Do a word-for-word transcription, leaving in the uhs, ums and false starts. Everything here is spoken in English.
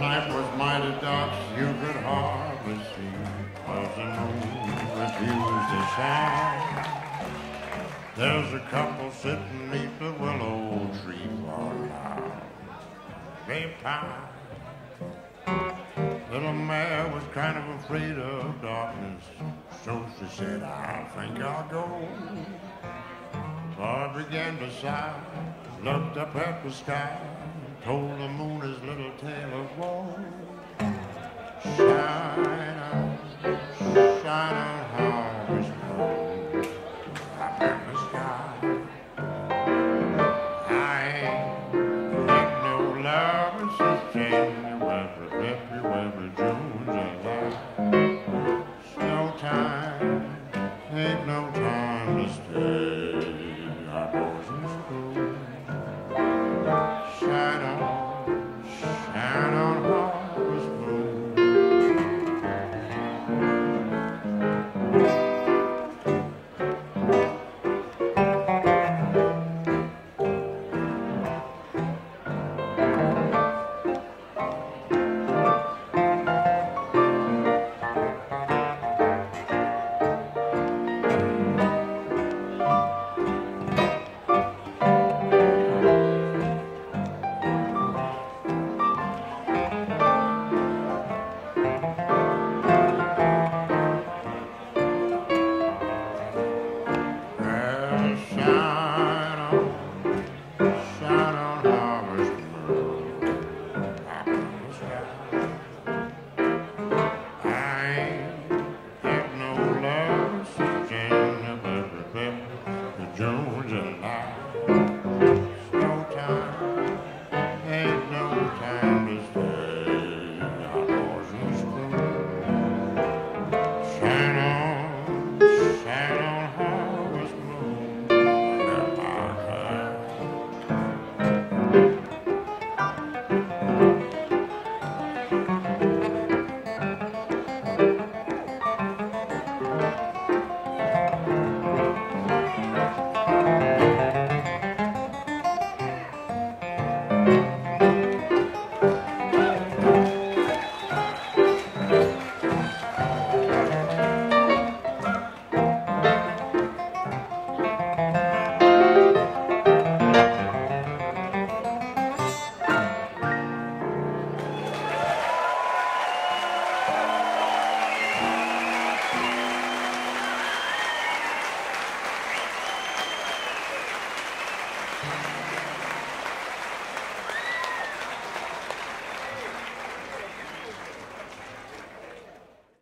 life was mighty dark, you could hardly see, 'cause the moon refused to shine. There's a couple sitting neath the willow tree for a while. They pine. Little Mary was kind of afraid of darkness, so she said, I think I'll go. So I began to sigh, looked up at the sky, told the moon his little tale of woe. Shine on, shine on, harvest moon, up in the sky. I ain't got no love, it's just January, February, June, July. It's no time, ain't no time to stay. Our boys in school. Shine on, shine on, harvest moon. Thank you.